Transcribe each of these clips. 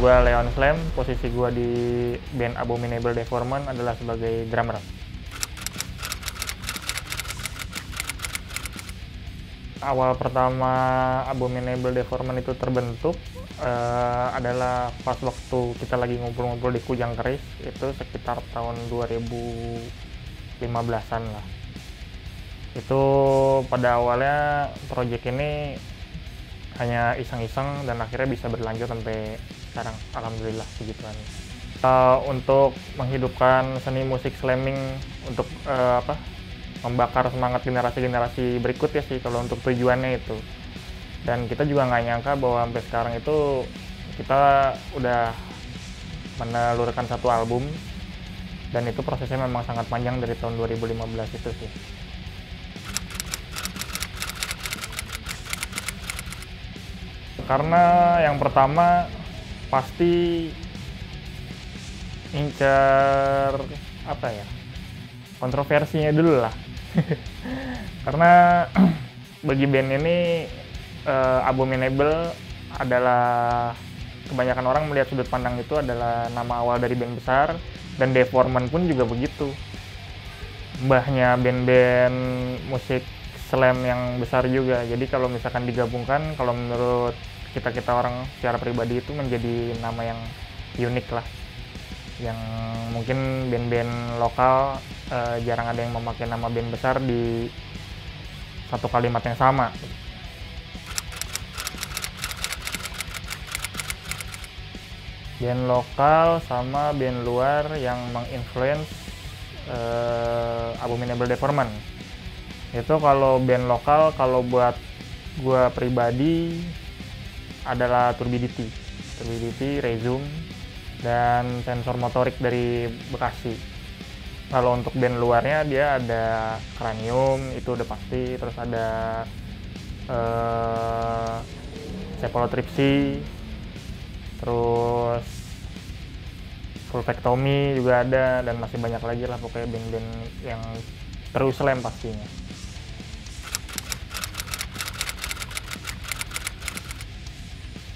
gue Leon Slam, posisi gue di band Abominable Devourment adalah sebagai drummer. Awal pertama Abominable Devourment itu terbentuk adalah pas waktu kita lagi ngumpul-ngumpul di Kujang Keris, itu sekitar tahun 2015-an lah. Itu pada awalnya proyek ini hanya iseng-iseng dan akhirnya bisa berlanjut sampai sekarang, alhamdulillah begituan. Untuk menghidupkan seni musik slamming untuk membakar semangat generasi-generasi berikut ya sih kalau untuk tujuannya itu. Dan kita juga nggak nyangka bahwa sampai sekarang itu kita udah menelurkan satu album, dan itu prosesnya memang sangat panjang dari tahun 2015 itu sih. Karena yang pertama pasti incar kontroversinya dulu lah. Karena bagi band ini Abominable adalah, kebanyakan orang melihat sudut pandang itu adalah nama awal dari band besar, dan Devourment pun juga begitu. Mbahnya band-band musik slam yang besar juga. Jadi kalau misalkan digabungkan, kalau menurut kita-kita orang secara pribadi itu menjadi nama yang unik lah. Yang mungkin band-band lokal jarang ada yang memakai nama band besar di satu kalimat yang sama. Band lokal sama band luar yang menginfluence Abominable Devourment. Itu kalau band lokal, kalau buat gue pribadi adalah Turbidity, Resume, dan Tensor Motorik dari Bekasi. Kalau untuk band luarnya dia ada Cranium, itu udah pasti, terus ada Cephalotripsi, terus Crurpectomy juga ada, dan masih banyak lagi lah pokoknya band-band yang terus slam pastinya.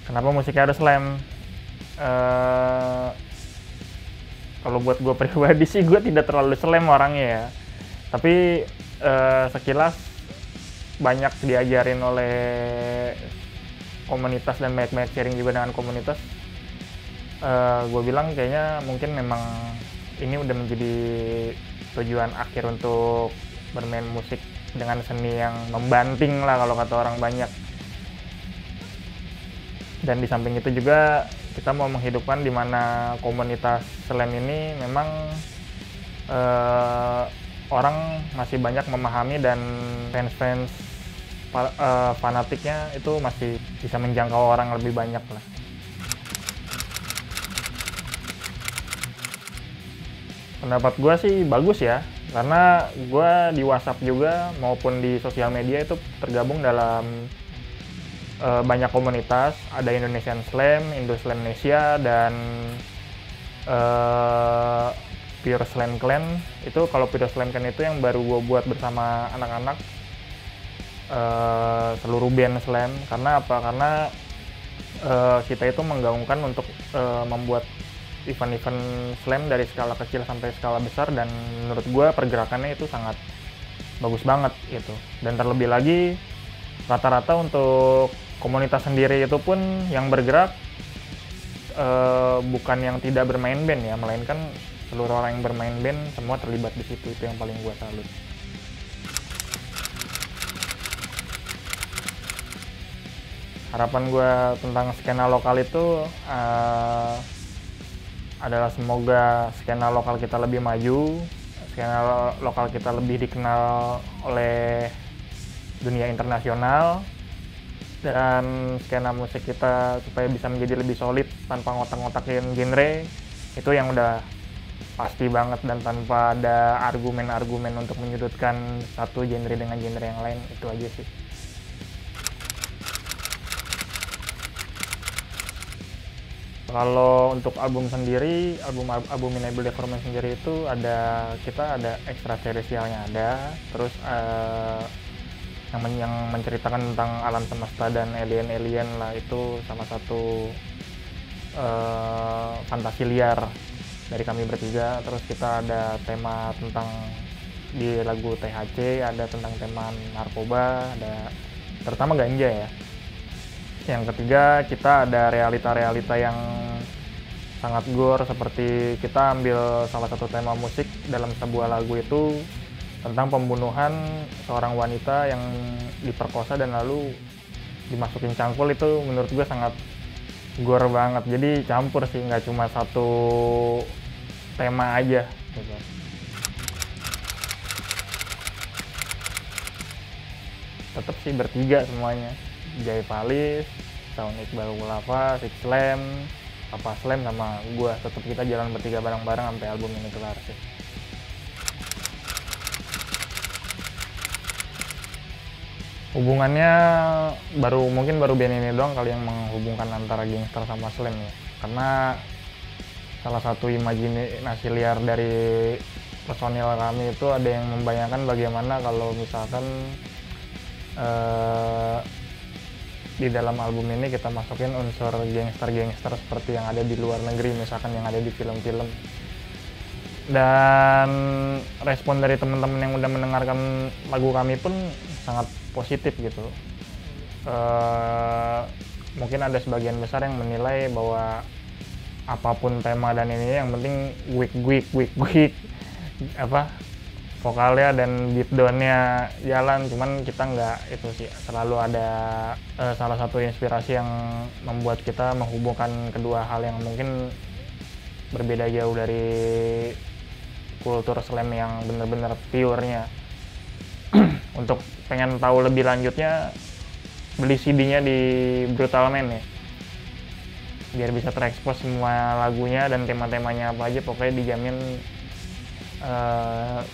Kenapa musiknya harus slam? Kalau buat gue pribadi sih, gue tidak terlalu slam orangnya ya, tapi sekilas banyak diajarin oleh komunitas dan banyak sharing juga dengan komunitas, gue bilang kayaknya mungkin memang ini udah menjadi tujuan akhir untuk bermain musik dengan seni yang membanting lah kalau kata orang banyak. Dan di samping itu juga kita mau menghidupkan di mana komunitas slam ini memang orang masih banyak memahami, dan fans-fans fanatiknya itu masih bisa menjangkau orang lebih banyak lah. Pendapat gue sih bagus ya, karena gue di WhatsApp juga maupun di sosial media itu tergabung dalam banyak komunitas, ada Indonesian Slam, Indo Slamnesia, dan Pure Slam Clan. Itu kalau Pure Slam Clan itu yang baru gue buat bersama anak-anak seluruh band slam. Karena apa? Karena kita itu menggaungkan untuk membuat event-event slam dari skala kecil sampai skala besar, dan menurut gue pergerakannya itu sangat bagus banget gitu. Dan terlebih lagi rata-rata untuk komunitas sendiri itu pun yang bergerak bukan yang tidak bermain band ya, melainkan seluruh orang yang bermain band semua terlibat di situ. Itu yang paling gue salut. Harapan gue tentang skena lokal itu adalah semoga skena lokal kita lebih maju, skena lokal kita lebih dikenal oleh dunia internasional, dan skena musik kita supaya bisa menjadi lebih solid tanpa ngotak-ngotakin genre. Itu yang udah pasti banget, dan tanpa ada argumen-argumen untuk menyudutkan satu genre dengan genre yang lain. Itu aja sih. Kalau untuk album sendiri, album Abominable Devourment sendiri itu ada, kita ada ekstraterrestrialnya ada, terus yang menceritakan tentang alam semesta dan alien-alien lah. Itu salah satu fantasi liar dari kami bertiga. Terus kita ada tema tentang di lagu THC, ada tentang tema narkoba, ada terutama ganja ya. Yang ketiga kita ada realita-realita yang sangat gore, seperti kita ambil salah satu tema musik dalam sebuah lagu itu tentang pembunuhan seorang wanita yang diperkosa dan lalu dimasukin cangkul. Itu menurut gue sangat gore banget, jadi campur sih, nggak cuma satu tema aja gitu. Tetap sih bertiga semuanya, Jay Palis, Saun Iqbal Wulafa, Six Slam, Kapaslam sama gue. Tetap kita jalan bertiga bareng-bareng sampai album ini kelar sih. Hubungannya mungkin baru band ini doang kali yang menghubungkan antara gangster sama slam ya. Karena salah satu imajinasi liar dari personil kami itu ada yang membayangkan bagaimana kalau misalkan di dalam album ini kita masukin unsur gangster-gangster seperti yang ada di luar negeri, misalkan yang ada di film-film. Dan respon dari teman-teman yang udah mendengarkan lagu kami pun sangat positif gitu. Mungkin ada sebagian besar yang menilai bahwa apapun tema dan ini yang penting wik apa vokalnya dan beatdownnya jalan. Cuman kita nggak itu sih, selalu ada salah satu inspirasi yang membuat kita menghubungkan kedua hal yang mungkin berbeda jauh dari kultur slam yang bener-bener pure-nya. Untuk pengen tahu lebih lanjutnya, beli CD-nya di Brutal Mind ya, biar bisa terekspos semua lagunya dan tema-temanya apa aja. Pokoknya dijamin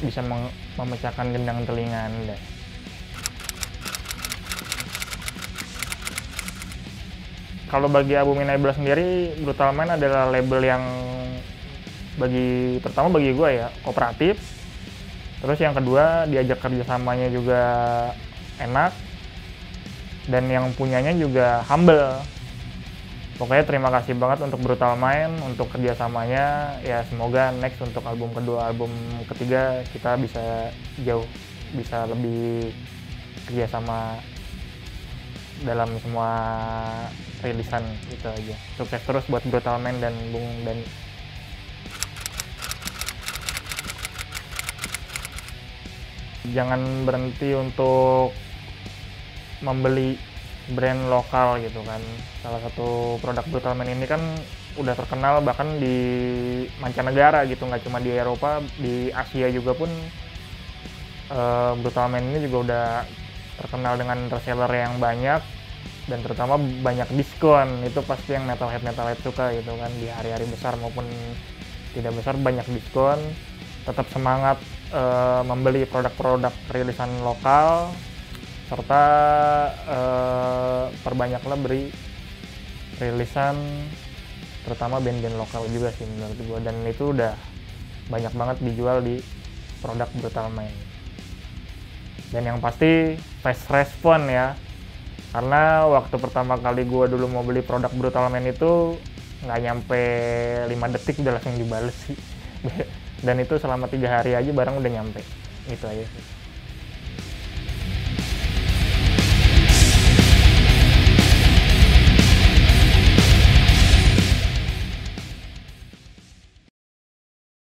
bisa memecahkan gendang telinga Anda. Kalau bagi Abominable sendiri, Brutal Mind adalah label yang pertama bagi gue ya, kooperatif. Terus yang kedua, diajak kerjasamanya juga enak, dan yang punyanya juga humble. Pokoknya terima kasih banget untuk Brutal Mind, untuk kerjasamanya. Ya semoga next untuk album kedua, album ketiga kita bisa bisa lebih kerjasama dalam semua rilisan gitu aja. Sukses terus buat Brutal Mind dan Bung Dani. Jangan berhenti untuk membeli brand lokal gitu kan. Salah satu produk Brutal Mind ini kan udah terkenal bahkan di mancanegara gitu, nggak cuma di Eropa, di Asia juga pun Brutal Mind ini juga udah terkenal dengan reseller yang banyak dan terutama banyak diskon. Itu pasti yang metalhead suka gitu kan, di hari-hari besar maupun tidak besar banyak diskon. Tetap semangat membeli produk-produk rilisan lokal, serta perbanyaklah beri rilisan terutama band-band lokal juga sih menurut gue, dan itu udah banyak banget dijual di produk Brutal Mind. Dan yang pasti fast respon ya, karena waktu pertama kali gue dulu mau beli produk Brutal Mind itu nggak nyampe 5 detik udah langsung dibales sih. Dan itu selama 3 hari aja barang udah nyampe, gitu aja sih.